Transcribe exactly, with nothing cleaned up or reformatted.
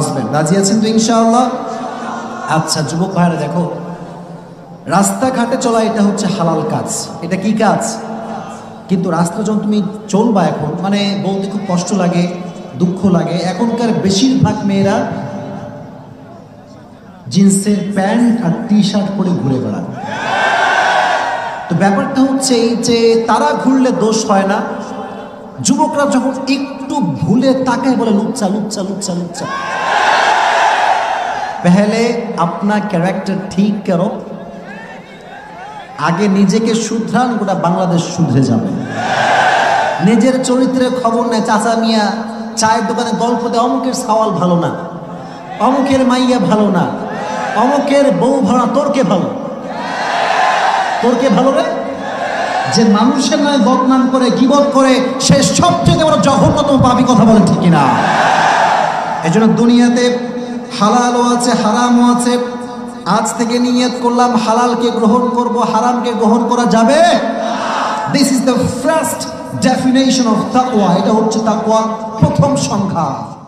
আসবেন, রাজি আছেন তো ইনশাআল্লাহ? আচ্ছা যুবক ভাইরা দেখো, রাস্তাঘাটে চলা এটা হচ্ছে হালাল কাজ, এটা কি কাজ? কিন্তু রাস্তা যখন তুমি চলবা এখন মানে বলতে খুব কষ্ট লাগে, দুঃখ লাগে, এখনকার বেশিরভাগ মেয়েরা জিন্সের প্যান্ট আর টি শার্ট পরে ঘুরে বেড়ায়। তো ব্যাপারটা হচ্ছে এই যে তারা ঘুরলে দোষ হয় না, যুবকরা যখন একটু ভুলে তাকায় বলে লুচ্চা লুচ্চা লুচ্চা লুচ্চা। পেহলে আপনার ক্যারেক্টার ঠিক করো, আগে নিজেকে শুধরান, গোটা বাংলাদেশ শুধরে যাবে। নিজের চরিত্রের খবর নেয় চাচা মিয়া, চায়ের দোকানে গল্প দেয় অমুকের সাওয়াল ভালো না, অমুকের মাইয়া ভালো না, অমুকের বউ ভাড়া, তোর কে ভালো, তোর কে ভালো রে? যে মানুষের নামে বদনাম করে, গীবত করে, সে সবচেয়ে বড় জঘন্যতম পাপী, কথা বলেন ঠিক না? এই জন্য দুনিয়াতে হালালও আছে হারামও আছে। আজ থেকে নিয়ত করলাম হালালকে গ্রহণ করব, হারামকে গ্রহণ করা যাবে। This is the first definition of তাকওয়া, এটা হচ্ছে তাকওয়া প্রথম সংখ্যা।